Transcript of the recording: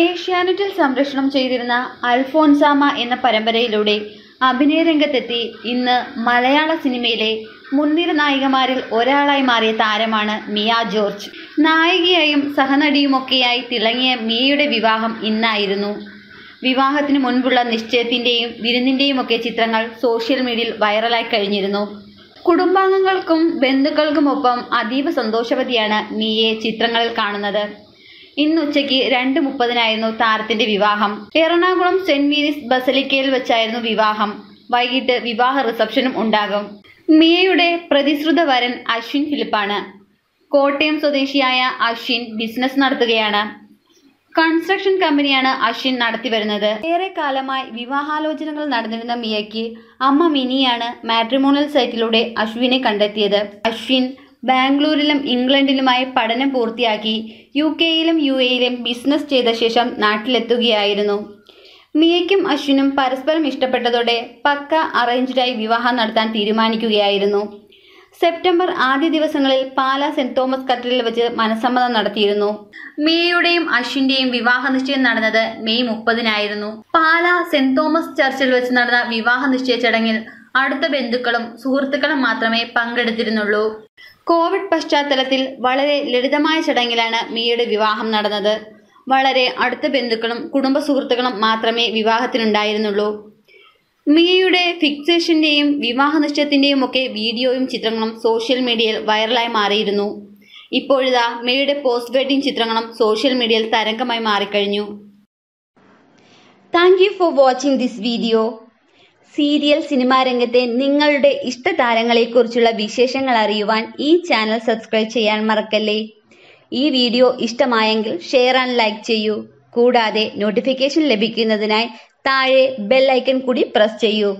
ഏഷ്യാനെറ്റിൽ സംരക്ഷണം ചെയ്തിരുന്ന അൽഫോൻസാമ എന്ന പരമ്പരയിലൂടെ അഭിനയരംഗത്തെത്തി ഇന്ന് മലയാള സിനിമയിലെ മുൻനിര നായികമാരിൽ ഒരാളായി മാറിയ താരമാണ് മിയ ജോർജ്. നായികയായും സഹനടിയുമൊക്കെയായി തിളങ്ങിയ മിയയുടെ വിവാഹം ഇന്നായിരുന്നു. വിവാഹത്തിന് മുൻപുള്ള നിശ്ചയത്തിൻ്റെയും വിരുന്നിൻ്റെയുമൊക്കെ ചിത്രങ്ങൾ സോഷ്യൽ മീഡിയയിൽ വൈറലായി കഴിഞ്ഞിരുന്നു. കുടുംബാംഗങ്ങൾക്കും ബന്ധുക്കൾക്കുമൊപ്പം അതീവ സന്തോഷവതിയാണ് മിയയെ ചിത്രങ്ങളിൽ കാണുന്നത്. ഇന്ന് ഉച്ചയ്ക്ക് 2:30-നായിരുന്നു താരത്തിന്റെ വിവാഹം. എറണാകുളം സെന്റ് മേരീസ് ബസലിക്കയിൽ വെച്ചായിരുന്നു വിവാഹം. വൈകിട്ട് വിവാഹ റിസപ്ഷനും ഉണ്ടാകും. മിയയുടെ പ്രതിശ്രുത വരൻ അശ്വിൻ ഫിലിപ്പാണ്. കോട്ടയം സ്വദേശിയായ അശ്വിൻ ബിസിനസ് നടത്തുകയാണ്. കൺസ്ട്രക്ഷൻ കമ്പനിയാണ് അശ്വിൻ നടത്തിവരുന്നത്. ഏറെ കാലമായി വിവാഹാലോചനകൾ നടന്നിരുന്ന മിയയ്ക്ക് അമ്മ മിനിയാണ് മാട്രിമോണൽ സൈറ്റിലൂടെ അശ്വിനെ കണ്ടെത്തിയത്. അശ്വിൻ ബാംഗ്ലൂരിലും ഇംഗ്ലണ്ടിലുമായി പഠനം പൂർത്തിയാക്കി UK-യിലും UAE-യിലും ബിസിനസ് ചെയ്ത ശേഷം നാട്ടിലെത്തുകയായിരുന്നു. മിയയ്ക്കും അശ്വിനും പരസ്പരം ഇഷ്ടപ്പെട്ടതോടെ പക്ക അറേഞ്ച്ഡായി വിവാഹം നടത്താൻ തീരുമാനിക്കുകയായിരുന്നു. സെപ്റ്റംബർ 1 ദിവസങ്ങളിൽ പാലാ സെന്റ് തോമസ് കത്തീഡ്രലിൽ വെച്ച് മനസ്സമ്മതം നടത്തിയിരുന്നു. മിയയുടെയും അശ്വിന്റെയും വിവാഹ നിശ്ചയം നടന്നത് May 30-നായിരുന്നു. പാലാ സെന്റ് തോമസ് ചർച്ചിൽ വെച്ച് നടന്ന വിവാഹ നിശ്ചയ ചടങ്ങിൽ അടുത്ത ബന്ധുക്കളും സുഹൃത്തുക്കളും മാത്രമേ പങ്കെടുത്തിരുന്നുള്ളൂ. കോവിഡ് പശ്ചാത്തലത്തിൽ വളരെ ലളിതമായ ചടങ്ങിലാണ് മിയയുടെ വിവാഹം നടന്നത്. വളരെ അടുത്ത ബന്ധുക്കളും കുടുംബ സുഹൃത്തുക്കളും മാത്രമേ വിവാഹത്തിനുണ്ടായിരുന്നുള്ളൂ. മിയയുടെ ഫിക്സേഷന്റെയും വിവാഹ നിശ്ചയത്തിന്റെയും ഒക്കെ വീഡിയോയും ചിത്രങ്ങളും സോഷ്യൽ മീഡിയയിൽ വൈറലായി മാറിയിരുന്നു. ഇപ്പോഴിതാ മിയയുടെ പോസ്റ്റ് വെഡിംഗ് ചിത്രങ്ങളും സോഷ്യൽ മീഡിയയിൽ തരംഗമായി മാറിക്കഴിഞ്ഞു. Thank you for watching this video. Serial cinema രംഗത്തെ നിങ്ങളുടെ ഇഷ്ടതാരങ്ങളെക്കുറിച്ചുള്ള വിശേഷങ്ങൾ അറിയുവാൻ ഈ ചാനൽ സബ്സ്ക്രൈബ് ചെയ്യാൻ മറക്കല്ലേ. ഈ വീഡിയോ ഇഷ്ടമായെങ്കിൽ ഷെയർ ആൻഡ് ലൈക്ക് ചെയ്യൂ. കൂടാതെ നോട്ടിഫിക്കേഷൻ ലഭിക്കുന്നതിനായി താഴെ ബെൽ ഐക്കൺ കൂടി പ്രസ് ചെയ്യൂ.